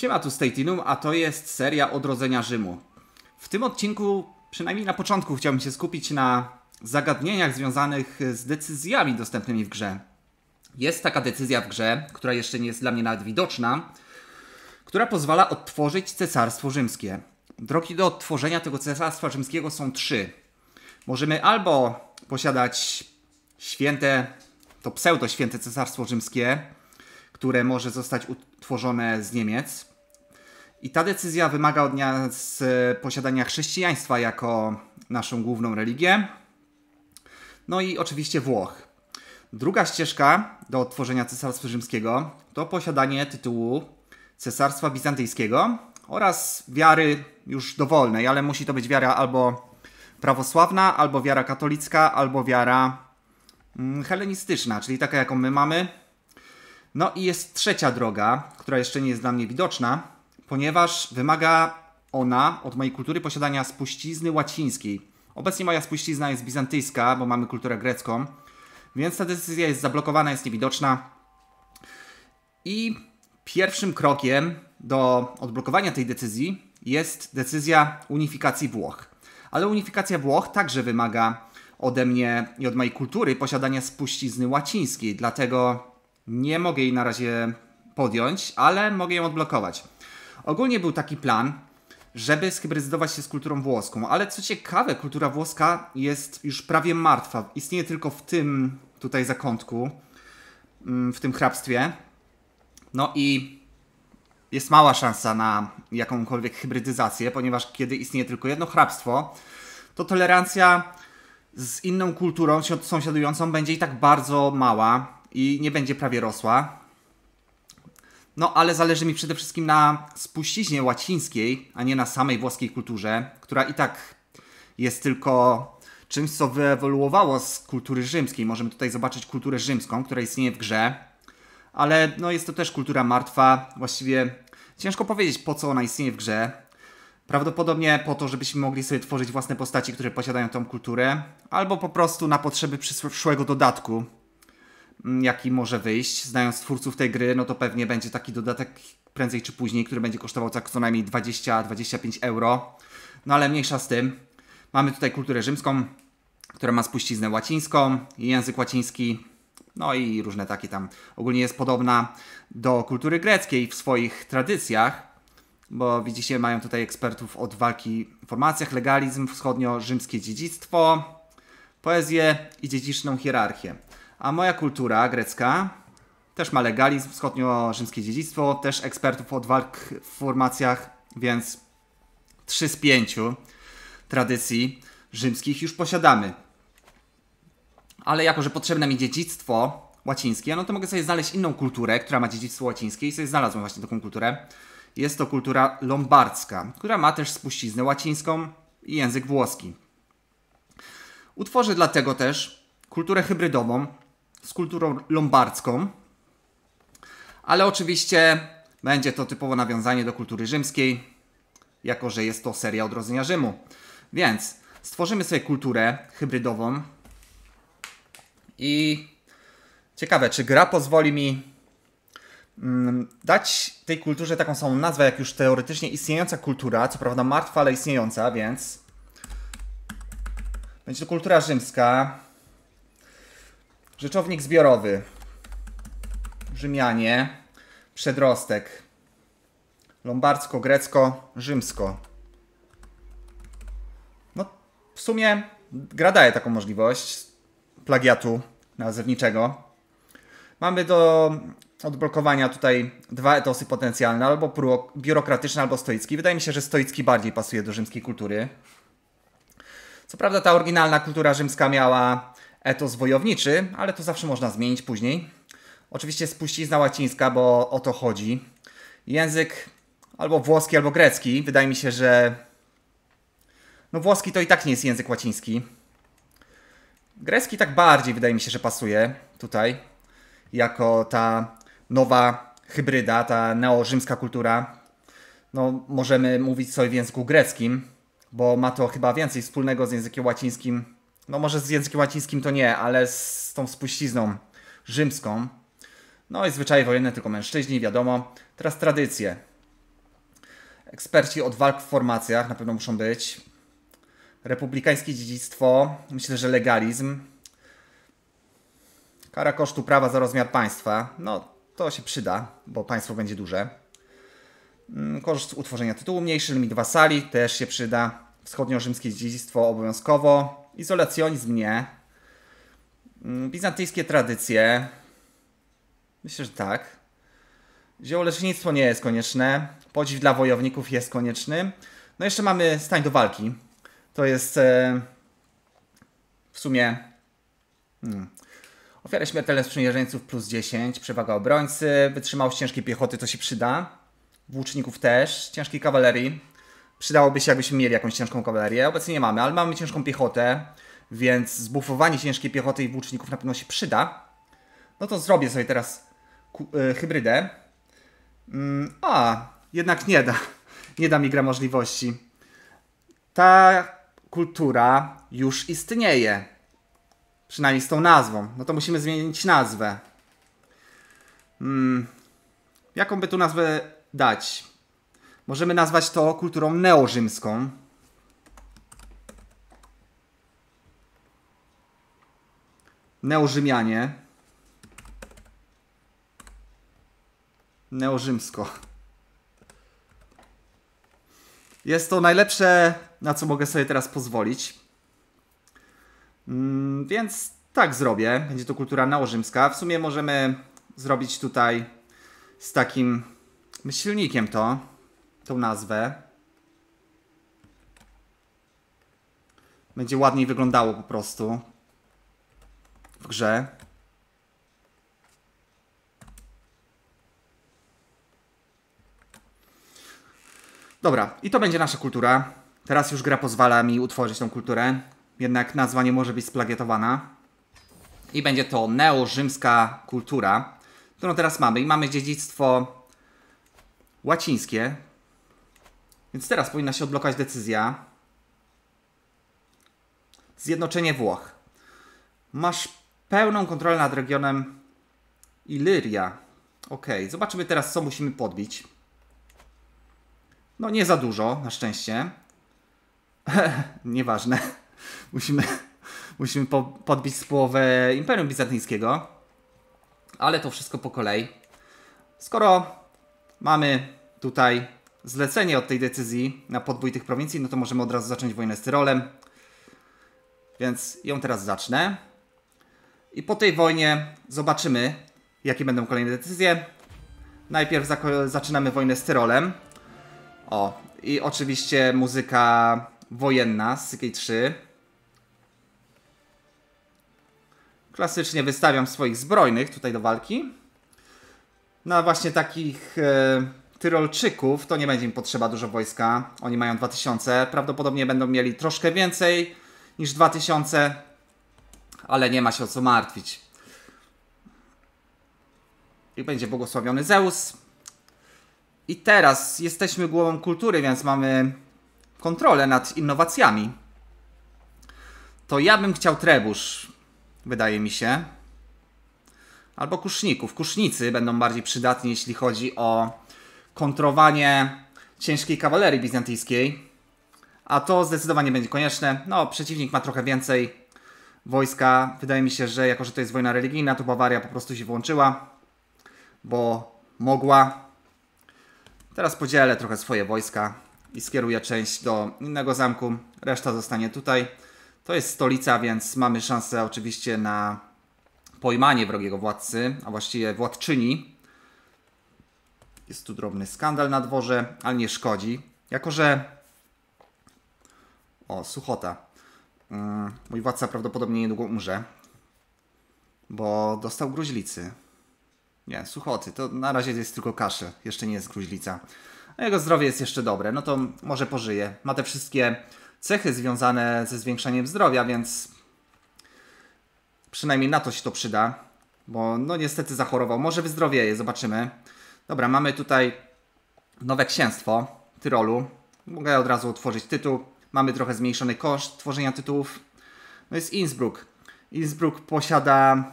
Siema, tu Steitinum, a to jest seria Odrodzenia Rzymu. W tym odcinku, przynajmniej na początku, chciałbym się skupić na zagadnieniach związanych z decyzjami dostępnymi w grze. Jest taka decyzja w grze, która jeszcze nie jest dla mnie nawet widoczna, która pozwala odtworzyć Cesarstwo Rzymskie. Drogi do odtworzenia tego Cesarstwa Rzymskiego są trzy. Możemy albo posiadać święte, to pseudo-święte Cesarstwo Rzymskie, które może zostać utworzone z Niemiec. I ta decyzja wymaga od nas posiadania chrześcijaństwa jako naszą główną religię. No i oczywiście Włoch. Druga ścieżka do odtworzenia Cesarstwa Rzymskiego to posiadanie tytułu Cesarstwa Bizantyjskiego oraz wiary już dowolnej, ale musi to być wiara albo prawosławna, albo wiara katolicka, albo wiara helenistyczna, czyli taka, jaką my mamy. No i jest trzecia droga, która jeszcze nie jest dla mnie widoczna, ponieważ wymaga ona od mojej kultury posiadania spuścizny łacińskiej. Obecnie moja spuścizna jest bizantyjska, bo mamy kulturę grecką, więc ta decyzja jest zablokowana, jest niewidoczna. I pierwszym krokiem do odblokowania tej decyzji jest decyzja unifikacji Włoch. Ale unifikacja Włoch także wymaga ode mnie i od mojej kultury posiadania spuścizny łacińskiej, dlatego nie mogę jej na razie podjąć, ale mogę ją odblokować. Ogólnie był taki plan, żeby zhybrydować się z kulturą włoską, ale co ciekawe, kultura włoska jest już prawie martwa. Istnieje tylko w tym tutaj zakątku, w tym hrabstwie. No i jest mała szansa na jakąkolwiek hybrydyzację, ponieważ kiedy istnieje tylko jedno hrabstwo, to tolerancja z inną kulturą sąsiadującą będzie i tak bardzo mała i nie będzie prawie rosła. No ale zależy mi przede wszystkim na spuściźnie łacińskiej, a nie na samej włoskiej kulturze, która i tak jest tylko czymś, co wyewoluowało z kultury rzymskiej. Możemy tutaj zobaczyć kulturę rzymską, która istnieje w grze, ale no, jest to też kultura martwa. Właściwie ciężko powiedzieć, po co ona istnieje w grze. Prawdopodobnie po to, żebyśmy mogli sobie tworzyć własne postaci, które posiadają tą kulturę, albo po prostu na potrzeby przyszłego dodatku, jaki może wyjść. Znając twórców tej gry, no to pewnie będzie taki dodatek prędzej czy później, który będzie kosztował co najmniej 20-25 euro. No ale mniejsza z tym. Mamy tutaj kulturę rzymską, która ma spuściznę łacińską, język łaciński, no i różne takie tam. Ogólnie jest podobna do kultury greckiej w swoich tradycjach, bo widzicie, mają tutaj ekspertów od walki w formacjach, legalizm, wschodnio-rzymskie dziedzictwo, poezję i dziedziczną hierarchię. A moja kultura grecka też ma legalizm, wschodnio-rzymskie dziedzictwo, też ekspertów od walk w formacjach, więc 3 z 5 tradycji rzymskich już posiadamy. Ale jako, że potrzebne mi dziedzictwo łacińskie, no to mogę sobie znaleźć inną kulturę, która ma dziedzictwo łacińskie i sobie znalazłem właśnie taką kulturę. Jest to kultura lombardzka, która ma też spuściznę łacińską i język włoski. Utworzę dlatego też kulturę hybrydową z kulturą lombardzką, ale oczywiście będzie to typowo nawiązanie do kultury rzymskiej, jako że jest to seria Odrodzenia Rzymu. Więc stworzymy sobie kulturę hybrydową i ciekawe, czy gra pozwoli mi dać tej kulturze taką samą nazwę, jak już teoretycznie istniejąca kultura, co prawda martwa, ale istniejąca, więc będzie to kultura rzymska. Rzeczownik zbiorowy. Rzymianie. Przedrostek. Lombardzko, grecko, rzymsko. No, w sumie gra daje taką możliwość plagiatu nazewniczego. Mamy do odblokowania tutaj 2 etosy potencjalne, albo biurokratyczny, albo stoicki. Wydaje mi się, że stoicki bardziej pasuje do rzymskiej kultury. Co prawda ta oryginalna kultura rzymska miała etos wojowniczy, ale to zawsze można zmienić później. Oczywiście spuścizna łacińska, bo o to chodzi. Język albo włoski, albo grecki. Wydaje mi się, że no włoski to i tak nie jest język łaciński. Grecki tak bardziej wydaje mi się, że pasuje tutaj. Jako ta nowa hybryda, ta neorzymska kultura. No możemy mówić sobie w języku greckim, bo ma to chyba więcej wspólnego z językiem łacińskim. No może z językiem łacińskim to nie, ale z tą spuścizną rzymską. No i zwyczaje wojenne, tylko mężczyźni, wiadomo. Teraz tradycje. Eksperci od walk w formacjach na pewno muszą być. Republikańskie dziedzictwo. Myślę, że legalizm. Kara kosztu prawa za rozmiar państwa. No, to się przyda, bo państwo będzie duże. Koszt utworzenia tytułu mniejszy, limit wasali też się przyda. Wschodniorzymskie dziedzictwo obowiązkowo. Izolacjonizm nie. Bizantyjskie tradycje. Myślę, że tak. Ziołolecznictwo nie jest konieczne. Podziw dla wojowników jest konieczny. No jeszcze mamy stań do walki. To jest w sumie... Ofiary śmiertelne sprzymierzeńców plus 10. Przewaga obrońcy. Wytrzymałość ciężkiej piechoty to się przyda. Włóczników też. Ciężkiej kawalerii. Przydałoby się, jakbyśmy mieli jakąś ciężką kawalerię. Obecnie nie mamy, ale mamy ciężką piechotę, więc zbufowanie ciężkiej piechoty i włóczników na pewno się przyda. No to zrobię sobie teraz hybrydę. Jednak nie da. Nie da mi gra możliwości. Ta kultura już istnieje. Przynajmniej z tą nazwą. No to musimy zmienić nazwę. Jaką by tu nazwę dać? Możemy nazwać to kulturą neorzymską. Neorzymianie. Neorzymsko. Jest to najlepsze, na co mogę sobie teraz pozwolić. Więc tak zrobię. Będzie to kultura neorzymska. W sumie możemy zrobić tutaj z takim myślnikiem tą nazwę. Będzie ładniej wyglądało po prostu w grze. Dobra, i to będzie nasza kultura. Teraz już gra pozwala mi utworzyć tą kulturę. Jednak nazwa nie może być splagiatowana. I będzie to neorzymska kultura, którą teraz mamy. I mamy dziedzictwo łacińskie. Więc teraz powinna się odblokować decyzja. Zjednoczenie Włoch. Masz pełną kontrolę nad regionem Illyria. Ok, zobaczymy teraz, co musimy podbić. No nie za dużo, na szczęście. Nieważne. Musimy podbić połowę Imperium Bizantyjskiego. Ale to wszystko po kolei. Skoro mamy tutaj... zlecenie od tej decyzji na podbój tych prowincji, no to możemy od razu zacząć wojnę z Tyrolem. Więc ją teraz zacznę. I po tej wojnie zobaczymy, jakie będą kolejne decyzje. Najpierw zaczynamy wojnę z Tyrolem. I oczywiście muzyka wojenna z Sykiej 3. Klasycznie wystawiam swoich zbrojnych tutaj do walki. No właśnie takich... Tyrolczyków, to nie będzie im potrzeba dużo wojska. Oni mają 2000. Prawdopodobnie będą mieli troszkę więcej niż 2000. Ale nie ma się o co martwić. I będzie błogosławiony Zeus. I teraz jesteśmy głową kultury, więc mamy kontrolę nad innowacjami. To ja bym chciał trebusz, wydaje mi się. Albo kuszników. Kusznicy będą bardziej przydatni, jeśli chodzi o kontrowanie ciężkiej kawalerii bizantyjskiej. A to zdecydowanie będzie konieczne. No, przeciwnik ma trochę więcej wojska. Wydaje mi się, że jako, że to jest wojna religijna, to Bawaria po prostu się włączyła. Bo mogła. Teraz podzielę trochę swoje wojska i skieruję część do innego zamku. Reszta zostanie tutaj. To jest stolica, więc mamy szansę oczywiście na pojmanie wrogiego władcy, a właściwie władczyni. Jest tu drobny skandal na dworze, ale nie szkodzi. Jako, że... suchota. Mój władca prawdopodobnie niedługo umrze. Bo dostał gruźlicy. Nie, suchoty. To na razie jest tylko kaszel. Jeszcze nie jest gruźlica. A jego zdrowie jest jeszcze dobre. No to może pożyje. Ma te wszystkie cechy związane ze zwiększaniem zdrowia, więc... przynajmniej na to się to przyda. Bo no niestety zachorował. Może wyzdrowieje. Zobaczymy. Dobra, mamy tutaj nowe księstwo Tyrolu. Mogę od razu utworzyć tytuł. Mamy trochę zmniejszony koszt tworzenia tytułów. No jest Innsbruck. Innsbruck posiada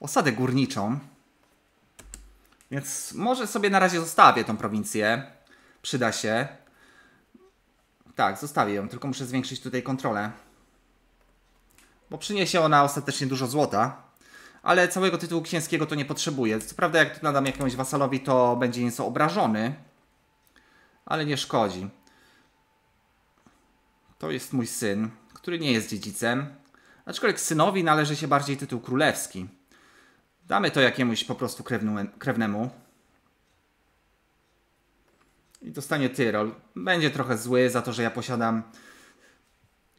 osadę górniczą. Więc może sobie na razie zostawię tą prowincję. Przyda się. Tak, zostawię ją, tylko muszę zwiększyć tutaj kontrolę. Bo przyniesie ona ostatecznie dużo złota. Ale całego tytułu księskiego to nie potrzebuje. Co prawda jak nadam jakiemuś wasalowi, to będzie nieco obrażony. Ale nie szkodzi. To jest mój syn, który nie jest dziedzicem. Aczkolwiek synowi należy się bardziej tytuł królewski. Damy to jakiemuś po prostu krewnemu. I dostanie Tyrol. Będzie trochę zły za to, że ja posiadam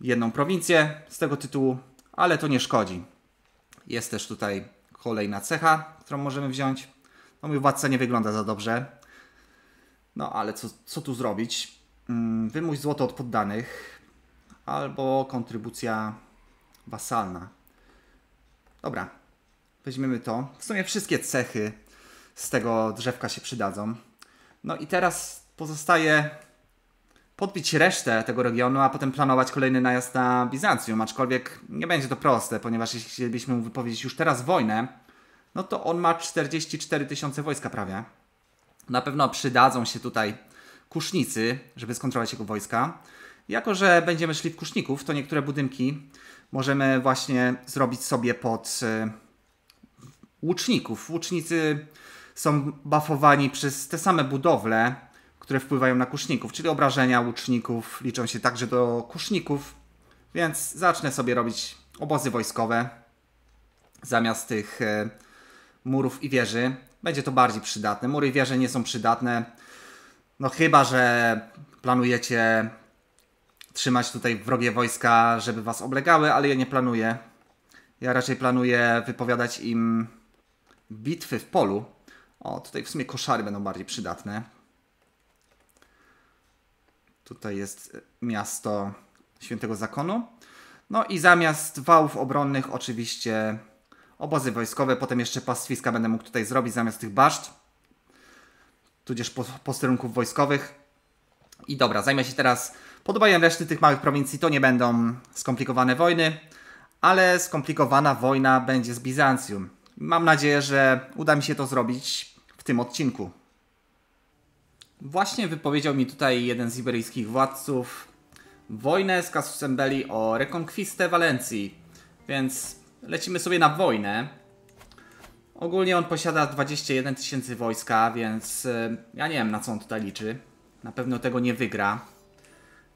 jedną prowincję z tego tytułu, ale to nie szkodzi. Jest też tutaj kolejna cecha, którą możemy wziąć. No mój władca nie wygląda za dobrze. No ale co tu zrobić? Wymuś złoto od poddanych. Albo kontrybucja wasalna. Dobra. Weźmiemy to. W sumie wszystkie cechy z tego drzewka się przydadzą. No i teraz pozostaje podbić resztę tego regionu, a potem planować kolejny najazd na Bizancjum. Aczkolwiek nie będzie to proste, ponieważ jeśli chcielibyśmy mu wypowiedzieć już teraz wojnę, no to on ma 44 000 wojska prawie. Na pewno przydadzą się tutaj kusznicy, żeby skontrolować jego wojska. Jako że będziemy szli w kuszników, to niektóre budynki możemy właśnie zrobić sobie pod łuczników. Łucznicy są buffowani przez te same budowle, które wpływają na kuszników, czyli obrażenia łuczników liczą się także do kuszników, więc zacznę sobie robić obozy wojskowe zamiast tych murów i wieży. Będzie to bardziej przydatne. Mury i wieże nie są przydatne, no chyba że planujecie trzymać tutaj wrogie wojska, żeby was oblegały, ale ja nie planuję. Ja raczej planuję wypowiadać im bitwy w polu. O, tutaj w sumie koszary będą bardziej przydatne. Tutaj jest miasto Świętego Zakonu. No i zamiast wałów obronnych oczywiście obozy wojskowe. Potem jeszcze pastwiska będę mógł tutaj zrobić zamiast tych baszt. Tudzież posterunków wojskowych. I dobra, zajmę się teraz podbajem reszty tych małych prowincji. To nie będą skomplikowane wojny. Ale skomplikowana wojna będzie z Bizancjum. Mam nadzieję, że uda mi się to zrobić w tym odcinku. Właśnie wypowiedział mi tutaj jeden z iberyjskich władców wojnę z Casusem Belli o rekonkwistę Walencji. Więc lecimy sobie na wojnę. Ogólnie on posiada 21 000 wojska, więc ja nie wiem, na co on tutaj liczy. Na pewno tego nie wygra.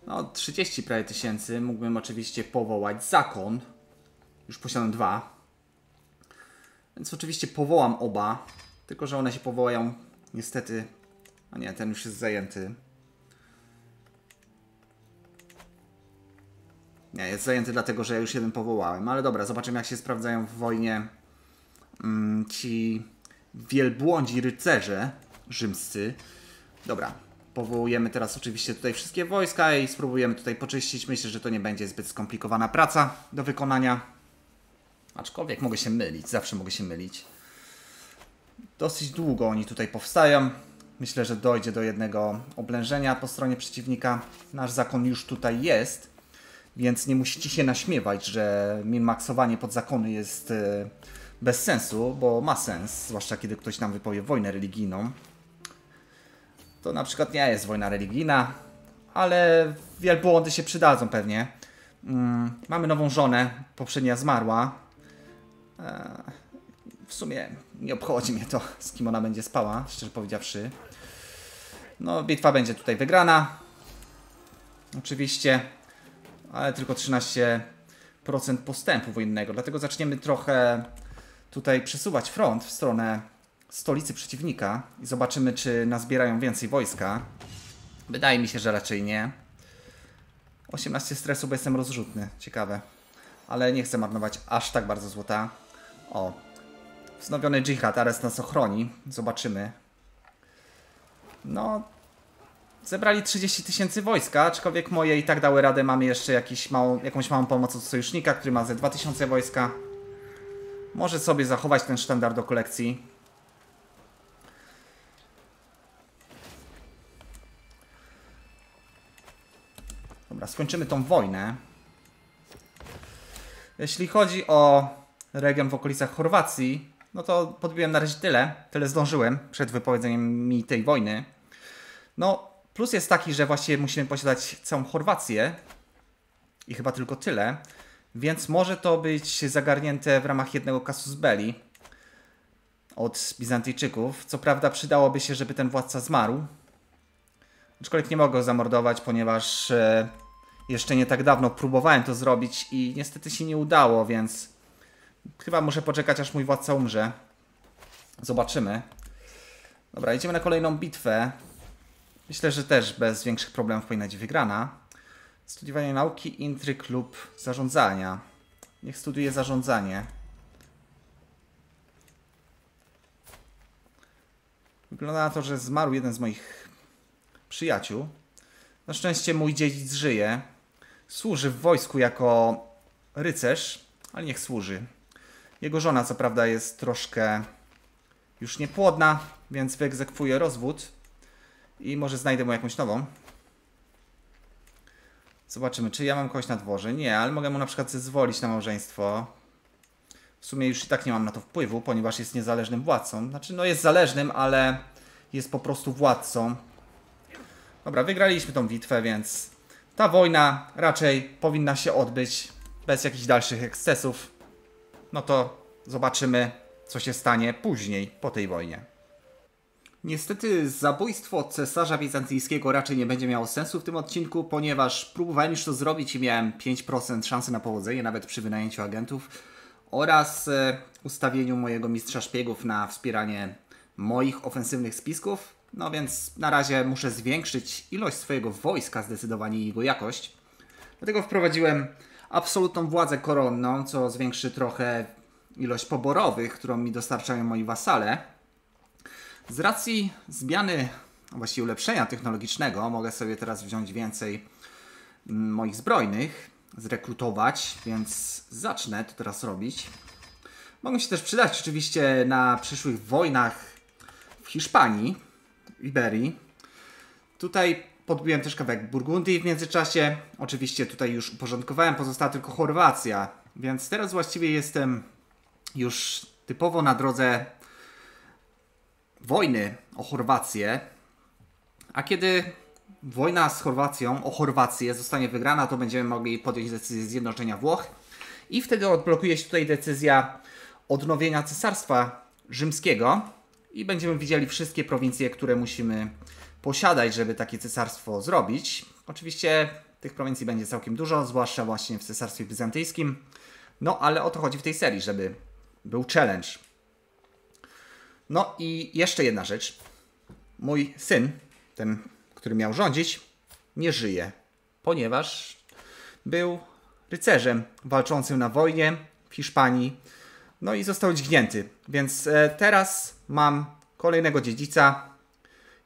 No 30 prawie tysięcy. Mógłbym oczywiście powołać zakon. Już posiadam 2. Więc oczywiście powołam oba. Tylko że one się powołają niestety... A nie, ten już jest zajęty. Nie, jest zajęty dlatego, że ja już jeden powołałem. Ale dobra, zobaczymy jak się sprawdzają w wojnie ci wielbłądzi rycerze rzymscy. Dobra, powołujemy teraz oczywiście tutaj wszystkie wojska i spróbujemy tutaj poczyścić. Myślę, że to nie będzie zbyt skomplikowana praca do wykonania. Aczkolwiek mogę się mylić, zawsze mogę się mylić. Dosyć długo oni tutaj powstają. Myślę, że dojdzie do jednego oblężenia po stronie przeciwnika. Nasz zakon już tutaj jest, więc nie musicie się naśmiewać, że maksowanie pod zakony jest bez sensu, bo ma sens, zwłaszcza kiedy ktoś nam wypowie wojnę religijną. To na przykład nie jest wojna religijna, ale wielbłądy się przydadzą pewnie. Mamy nową żonę, poprzednia zmarła. W sumie nie obchodzi mnie to, z kim ona będzie spała, szczerze powiedziawszy. No, bitwa będzie tutaj wygrana. Oczywiście, ale tylko 13% postępu wojennego. Dlatego zaczniemy trochę tutaj przesuwać front w stronę stolicy przeciwnika i zobaczymy, czy nazbierają więcej wojska. Wydaje mi się, że raczej nie. 18 stresu, bo jestem rozrzutny. Ciekawe. Ale nie chcę marnować aż tak bardzo złota. O. Wznowiony dżihad, Ares nas ochroni. Zobaczymy. No, zebrali 30 000 wojska, aczkolwiek moje i tak dały radę. Mamy jeszcze jakąś małą pomoc od sojusznika, który ma ze 2000 wojska. Może sobie zachować ten sztandar do kolekcji. Dobra, skończymy tą wojnę. Jeśli chodzi o region w okolicach Chorwacji, no to podbiłem na razie tyle zdążyłem przed wypowiedzeniem mi tej wojny. No, Plus jest taki, że właściwie musimy posiadać całą Chorwację i chyba tylko tyle, więc może to być zagarnięte w ramach jednego Casus Belli od Bizantyjczyków. Co prawda przydałoby się, żeby ten władca zmarł, aczkolwiek nie mogę go zamordować, ponieważ jeszcze nie tak dawno próbowałem to zrobić i niestety się nie udało, więc chyba muszę poczekać, aż mój władca umrze. Zobaczymy. Dobra, idziemy na kolejną bitwę. Myślę, że też bez większych problemów powinna być wygrana. Studiowanie nauki, intryg lub zarządzania. Niech studiuje zarządzanie. Wygląda na to, że zmarł jeden z moich przyjaciół. Na szczęście mój dziedzic żyje. Służy w wojsku jako rycerz, ale niech służy. Jego żona co prawda jest troszkę już niepłodna, więc wyegzekwuję rozwód i może znajdę mu jakąś nową. Zobaczymy, czy ja mam kogoś na dworze. Nie, ale mogę mu na przykład zezwolić na małżeństwo. W sumie już i tak nie mam na to wpływu, ponieważ jest niezależnym władcą. Znaczy, no jest zależnym, ale jest po prostu władcą. Dobra, wygraliśmy tą bitwę, więc ta wojna raczej powinna się odbyć bez jakichś dalszych ekscesów. No to zobaczymy, co się stanie później po tej wojnie. Niestety zabójstwo cesarza bizantyjskiego raczej nie będzie miało sensu w tym odcinku, ponieważ próbowałem już to zrobić i miałem 5% szansy na powodzenie, nawet przy wynajęciu agentów oraz ustawieniu mojego mistrza szpiegów na wspieranie moich ofensywnych spisków. No więc na razie muszę zwiększyć ilość swojego wojska, zdecydowanie jego jakość. Dlatego wprowadziłem absolutną władzę koronną, co zwiększy trochę ilość poborowych, którą mi dostarczają moi wasale. Z racji zmiany, właściwie ulepszenia technologicznego, mogę sobie teraz wziąć więcej moich zbrojnych, zrekrutować, więc zacznę to teraz robić. Mogą się też przydać oczywiście na przyszłych wojnach w Hiszpanii, w Iberii. Tutaj podbiłem też kawałek Burgundii w międzyczasie. Oczywiście tutaj już uporządkowałem, pozostała tylko Chorwacja, więc teraz właściwie jestem już typowo na drodze wojny o Chorwację, a kiedy wojna z Chorwacją o Chorwację zostanie wygrana, to będziemy mogli podjąć decyzję zjednoczenia Włoch i wtedy odblokuje się tutaj decyzja odnowienia Cesarstwa Rzymskiego i będziemy widzieli wszystkie prowincje, które musimy posiadać, żeby takie cesarstwo zrobić. Oczywiście tych prowincji będzie całkiem dużo, zwłaszcza właśnie w Cesarstwie Bizantyjskim, no ale o to chodzi w tej serii, żeby był challenge. No i jeszcze jedna rzecz. Mój syn, ten, który miał rządzić, nie żyje, ponieważ był rycerzem walczącym na wojnie w Hiszpanii, no i został dźgnięty. Więc teraz mam kolejnego dziedzica,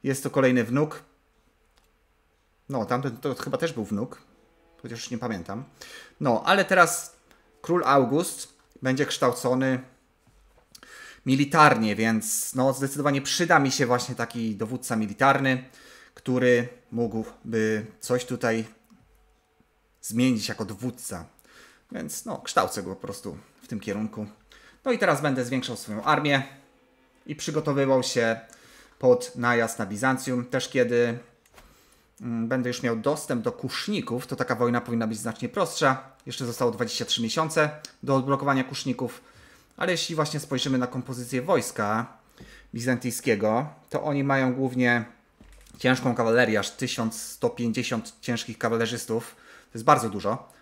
jest to kolejny wnuk. No, tamten to chyba też był wnuk, chociaż już nie pamiętam. No, ale teraz król August będzie kształcony militarnie, więc no, zdecydowanie przyda mi się właśnie taki dowódca militarny, który mógłby coś tutaj zmienić jako dowódca. Więc no, kształcę go po prostu w tym kierunku. No i teraz będę zwiększał swoją armię i przygotowywał się pod najazd na Bizancjum. Też kiedy będę już miał dostęp do kuszników, to taka wojna powinna być znacznie prostsza. Jeszcze zostało 23 miesiące do odblokowania kuszników. Ale jeśli właśnie spojrzymy na kompozycję wojska bizantyjskiego, to oni mają głównie ciężką kawalerię, aż 1150 ciężkich kawalerzystów. To jest bardzo dużo.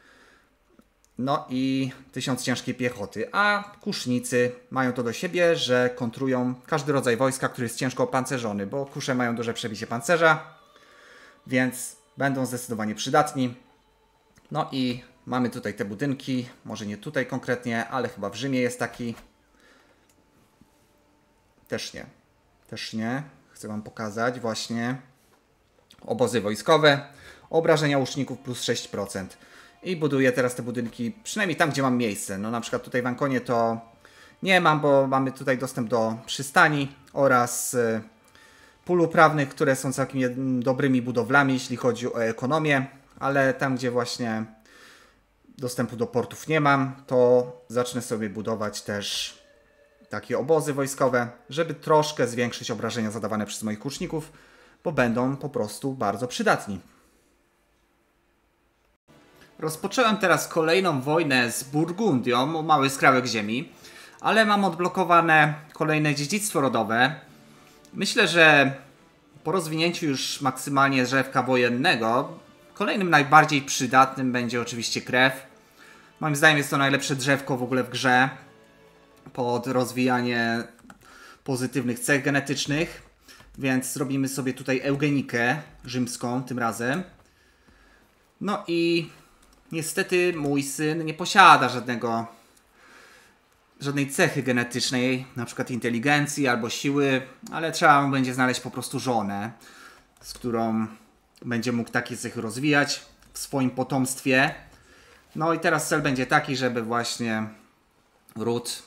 No i 1000 ciężkiej piechoty. A kusznicy mają to do siebie, że kontrują każdy rodzaj wojska, który jest ciężko opancerzony, bo kusze mają duże przebicie pancerza, więc będą zdecydowanie przydatni. No i mamy tutaj te budynki, może nie tutaj konkretnie, ale chyba w Rzymie jest taki. Też nie. Chcę wam pokazać właśnie obozy wojskowe, obrażenia łuczników plus 6%. I buduję teraz te budynki, przynajmniej tam, gdzie mam miejsce. No na przykład tutaj w Ankonie to nie mam, bo mamy tutaj dostęp do przystani oraz pól uprawnych, które są całkiem dobrymi budowlami, jeśli chodzi o ekonomię, ale tam, gdzie właśnie dostępu do portów nie mam, to zacznę sobie budować też takie obozy wojskowe, żeby troszkę zwiększyć obrażenia zadawane przez moich kuczników, bo będą po prostu bardzo przydatni. Rozpocząłem teraz kolejną wojnę z Burgundią o mały skrawek ziemi, ale mam odblokowane kolejne dziedzictwo rodowe. Myślę, że po rozwinięciu już maksymalnie drzewka wojennego, kolejnym najbardziej przydatnym będzie oczywiście krew. Moim zdaniem jest to najlepsze drzewko w ogóle w grze pod rozwijanie pozytywnych cech genetycznych, więc zrobimy sobie tutaj eugenikę rzymską tym razem. No i niestety mój syn nie posiada żadnej cechy genetycznej, na przykład inteligencji albo siły, ale trzeba mu będzie znaleźć po prostu żonę, z którą będzie mógł takie cechy rozwijać w swoim potomstwie. No i teraz cel będzie taki, żeby właśnie ród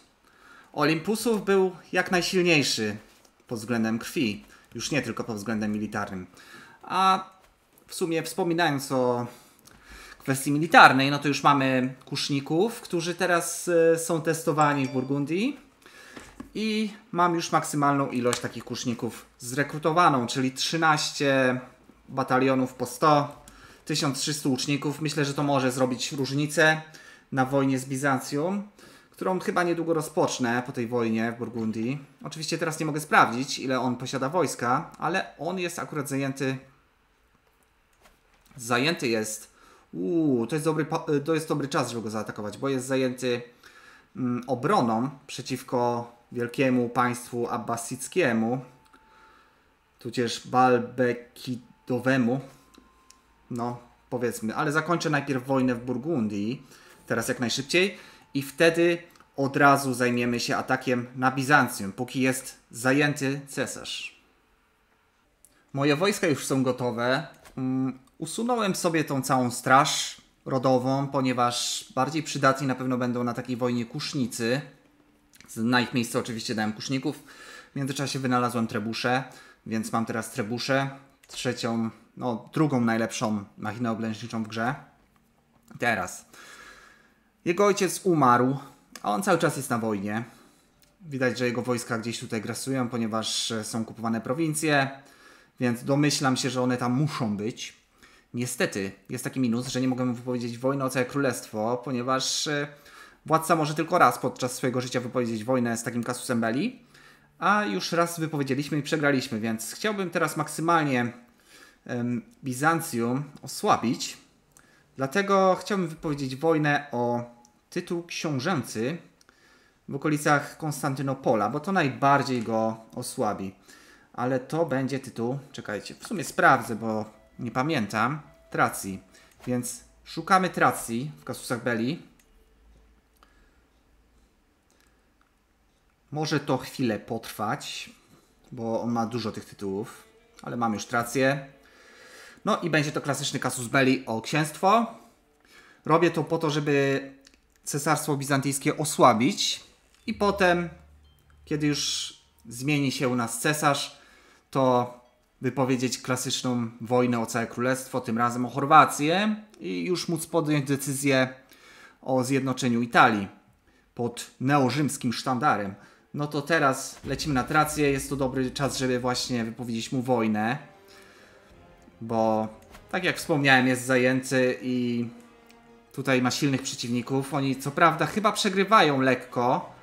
Olimpusów był jak najsilniejszy pod względem krwi, już nie tylko pod względem militarnym. A w sumie wspominając o kwestii militarnej, no to już mamy kuszników, którzy teraz są testowani w Burgundii i mam już maksymalną ilość takich kuszników zrekrutowaną, czyli 13 batalionów po 100, 1300 łuczników. Myślę, że to może zrobić różnicę na wojnie z Bizancjum, którą chyba niedługo rozpocznę po tej wojnie w Burgundii. Oczywiście teraz nie mogę sprawdzić, ile on posiada wojska, ale on jest akurat zajęty. Zajęty jest. To jest dobry czas, żeby go zaatakować, bo jest zajęty obroną przeciwko wielkiemu państwu abbasickiemu, tudzież bałbekidowemu. No, powiedzmy, ale zakończę najpierw wojnę w Burgundii, teraz jak najszybciej, i wtedy od razu zajmiemy się atakiem na Bizancjum, póki jest zajęty cesarz. Moje wojska już są gotowe. Usunąłem sobie tą całą straż rodową, ponieważ bardziej przydatni na pewno będą na takiej wojnie kusznicy. Na ich miejsce oczywiście dałem kuszników. W międzyczasie wynalazłem trebusze, więc mam teraz trebusze. Drugą najlepszą machinę oblężniczą w grze. Teraz. Jego ojciec umarł, a on cały czas jest na wojnie. Widać, że jego wojska gdzieś tutaj grasują, ponieważ są kupowane prowincje, więc domyślam się, że one tam muszą być. Niestety, jest taki minus, że nie mogę mu wypowiedzieć wojny o całe królestwo, ponieważ władca może tylko raz podczas swojego życia wypowiedzieć wojnę z takim casusem belli, a już raz wypowiedzieliśmy i przegraliśmy, więc chciałbym teraz maksymalnie Bizancjum osłabić. Dlatego chciałbym wypowiedzieć wojnę o tytuł książęcy w okolicach Konstantynopola, bo to najbardziej go osłabi. Ale to będzie tytuł, czekajcie, w sumie sprawdzę, bo nie pamiętam, Tracji. Więc szukamy Tracji w Casusach Belli. Może to chwilę potrwać, bo on ma dużo tych tytułów, ale mam już Trację. No i będzie to klasyczny Casus Belli o księstwo. Robię to po to, żeby Cesarstwo Bizantyjskie osłabić i potem, kiedy już zmieni się u nas cesarz, to wypowiedzieć klasyczną wojnę o całe królestwo, tym razem o Chorwację, i już móc podjąć decyzję o zjednoczeniu Italii pod neorzymskim sztandarem. No to teraz lecimy na Trację. Jest to dobry czas, żeby właśnie wypowiedzieć mu wojnę, bo tak jak wspomniałem, jest zajęty i tutaj ma silnych przeciwników. Oni co prawda chyba przegrywają lekko,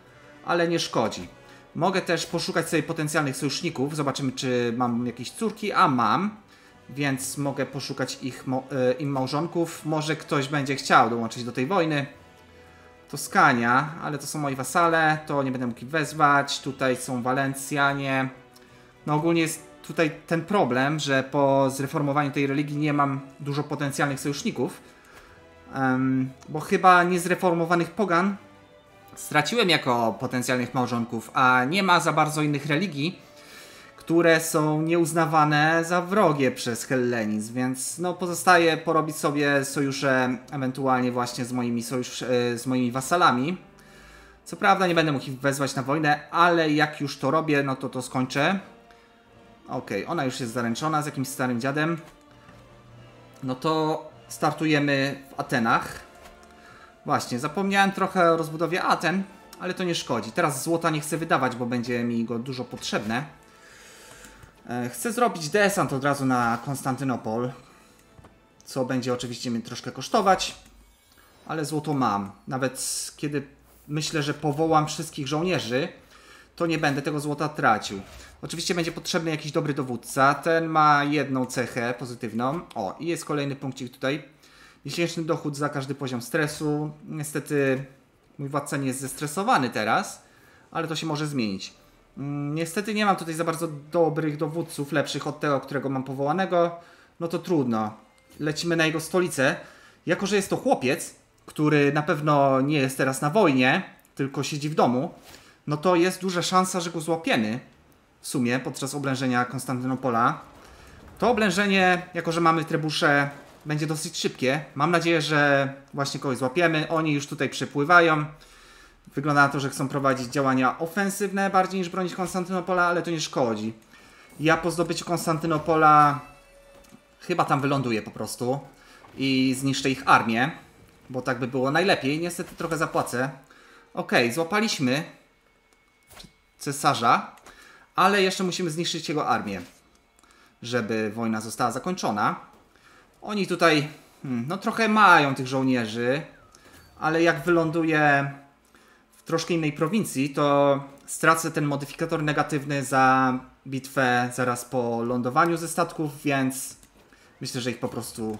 ale nie szkodzi. Mogę też poszukać sobie potencjalnych sojuszników. Zobaczymy, czy mam jakieś córki, a mam, więc mogę poszukać im małżonków. Może ktoś będzie chciał dołączyć do tej wojny. Toskania, ale to są moi wasale, to nie będę mógł ich wezwać. Tutaj są Walencjanie. No ogólnie jest tutaj ten problem, że po zreformowaniu tej religii nie mam dużo potencjalnych sojuszników, bo chyba niezreformowanych pogan straciłem jako potencjalnych małżonków, a nie ma za bardzo innych religii, które są nieuznawane za wrogie przez hellenizm, więc no pozostaje porobić sobie sojusze ewentualnie właśnie z moimi wasalami. Co prawda nie będę mógł ich wezwać na wojnę, ale jak już to robię, no to to skończę. Okej, ona już jest zaręczona z jakimś starym dziadem. No to startujemy w Atenach. Właśnie, zapomniałem trochę o rozbudowie Aten, ale to nie szkodzi. Teraz złota nie chcę wydawać, bo będzie mi go dużo potrzebne. Chcę zrobić desant od razu na Konstantynopol, co będzie oczywiście mnie troszkę kosztować, ale złoto mam. Nawet kiedy myślę, że powołam wszystkich żołnierzy, to nie będę tego złota tracił. Oczywiście będzie potrzebny jakiś dobry dowódca. Ten ma jedną cechę pozytywną. O, i jest kolejny punkcik tutaj. Miesięczny dochód za każdy poziom stresu. Niestety mój władca nie jest zestresowany teraz, ale to się może zmienić. Niestety nie mam tutaj za bardzo dobrych dowódców, lepszych od tego, którego mam powołanego. No to trudno. Lecimy na jego stolicę. Jako że jest to chłopiec, który na pewno nie jest teraz na wojnie, tylko siedzi w domu, no to jest duża szansa, że go złapiemy w sumie podczas oblężenia Konstantynopola. To oblężenie, jako że mamy trebusze, będzie dosyć szybkie. Mam nadzieję, że właśnie kogoś złapiemy. Oni już tutaj przypływają. Wygląda na to, że chcą prowadzić działania ofensywne bardziej niż bronić Konstantynopola, ale to nie szkodzi. Ja po zdobyciu Konstantynopola chyba tam wyląduję po prostu i zniszczę ich armię, bo tak by było najlepiej. Niestety trochę zapłacę. Okej, złapaliśmy cesarza, ale jeszcze musimy zniszczyć jego armię, żeby wojna została zakończona. Oni tutaj, no trochę mają tych żołnierzy, ale jak wyląduje w troszkę innej prowincji, to stracę ten modyfikator negatywny za bitwę zaraz po lądowaniu ze statków, więc myślę, że ich po prostu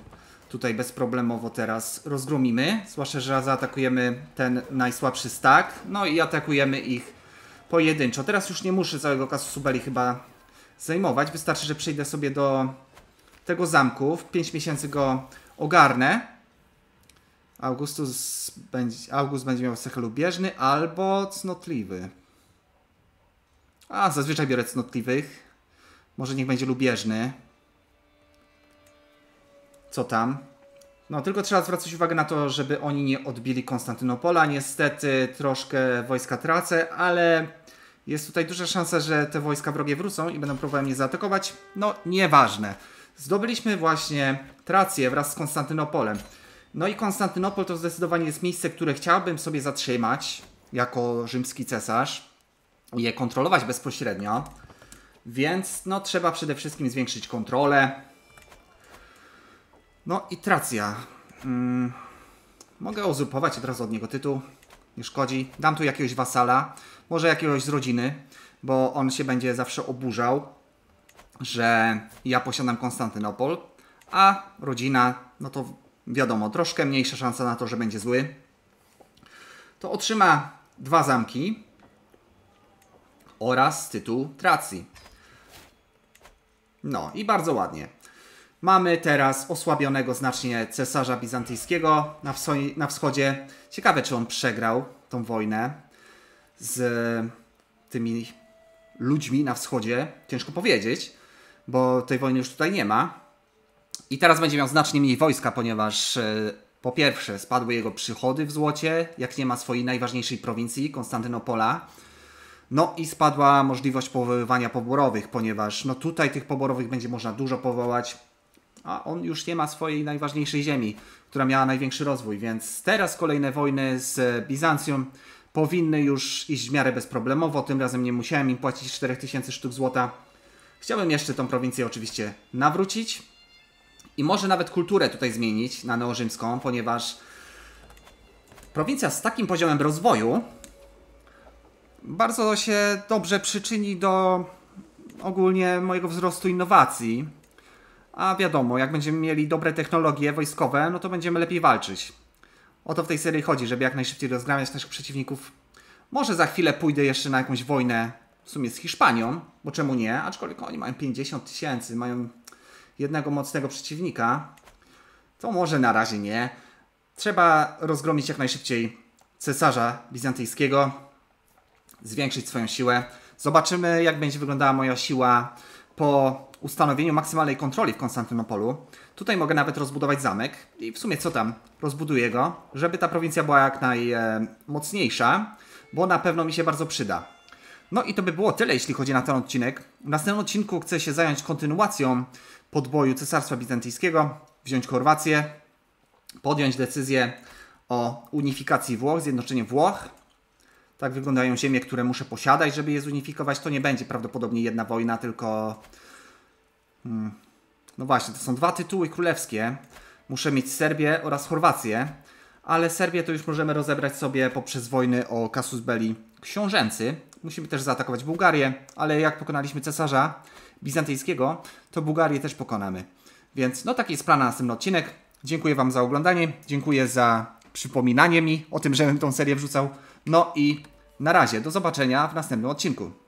tutaj bezproblemowo teraz rozgromimy. Zwłaszcza, że zaatakujemy ten najsłabszy stack, no i atakujemy ich pojedynczo. Teraz już nie muszę całego Casusu Belli chyba zajmować. Wystarczy, że przyjdę sobie do tego zamku. W 5 miesięcy go ogarnę. August będzie miał cechę lubieżny albo cnotliwy. A, zazwyczaj biorę cnotliwych. Może niech będzie lubieżny. Co tam? No, tylko trzeba zwracać uwagę na to, żeby oni nie odbili Konstantynopola. Niestety troszkę wojska tracę, ale jest tutaj duża szansa, że te wojska wrogie wrócą i będą próbowały mnie zaatakować. No, nieważne. Zdobyliśmy właśnie Trację wraz z Konstantynopolem. No i Konstantynopol to zdecydowanie jest miejsce, które chciałbym sobie zatrzymać jako rzymski cesarz i je kontrolować bezpośrednio. Więc no, trzeba przede wszystkim zwiększyć kontrolę. No i Tracja. Mogę uzurpować od razu od niego tytuł. Nie szkodzi. Dam tu jakiegoś wasala. Może jakiegoś z rodziny, bo on się będzie zawsze oburzał, że ja posiadam Konstantynopol, a rodzina, no to wiadomo, troszkę mniejsza szansa na to, że będzie zły. To otrzyma 2 zamki oraz tytuł Tracji. No i bardzo ładnie. Mamy teraz osłabionego znacznie cesarza bizantyjskiego na wschodzie. Ciekawe, czy on przegrał tą wojnę z tymi ludźmi na wschodzie. Ciężko powiedzieć, bo tej wojny już tutaj nie ma. I teraz będzie miał znacznie mniej wojska, ponieważ po pierwsze spadły jego przychody w złocie, jak nie ma swojej najważniejszej prowincji, Konstantynopola. No i spadła możliwość powoływania poborowych, ponieważ no tutaj tych poborowych będzie można dużo powołać. A on już nie ma swojej najważniejszej ziemi, która miała największy rozwój, więc teraz kolejne wojny z Bizancjum powinny już iść w miarę bezproblemowo. Tym razem nie musiałem im płacić 4000 sztuk złota. Chciałbym jeszcze tą prowincję oczywiście nawrócić i może nawet kulturę tutaj zmienić na neorzymską, ponieważ prowincja z takim poziomem rozwoju bardzo się dobrze przyczyni do ogólnie mojego wzrostu innowacji. A wiadomo, jak będziemy mieli dobre technologie wojskowe, no to będziemy lepiej walczyć. O to w tej serii chodzi, żeby jak najszybciej rozgraniać naszych przeciwników. Może za chwilę pójdę jeszcze na jakąś wojnę w sumie z Hiszpanią, bo czemu nie? Aczkolwiek oni mają 50 000, mają jednego mocnego przeciwnika. To może na razie nie. Trzeba rozgromić jak najszybciej cesarza bizantyjskiego, zwiększyć swoją siłę. Zobaczymy, jak będzie wyglądała moja siła po ustanowieniu maksymalnej kontroli w Konstantynopolu. Tutaj mogę nawet rozbudować zamek i w sumie co tam, rozbuduję go, żeby ta prowincja była jak najmocniejsza, bo na pewno mi się bardzo przyda. No i to by było tyle, jeśli chodzi na ten odcinek. W następnym odcinku chcę się zająć kontynuacją podboju Cesarstwa Bizantyjskiego, wziąć Chorwację, podjąć decyzję o unifikacji Włoch, zjednoczeniu Włoch. Tak wyglądają ziemie, które muszę posiadać, żeby je zunifikować. To nie będzie prawdopodobnie jedna wojna, tylko No właśnie, to są dwa tytuły królewskie. Muszę mieć Serbię oraz Chorwację, ale Serbię to już możemy rozebrać sobie poprzez wojny o Casus Belli książęcy. Musimy też zaatakować Bułgarię, ale jak pokonaliśmy cesarza bizantyjskiego, to Bułgarię też pokonamy. Więc no taki jest plan na następny odcinek. Dziękuję Wam za oglądanie, dziękuję za przypominanie mi o tym, żebym tą serię wrzucał. No i na razie, do zobaczenia w następnym odcinku.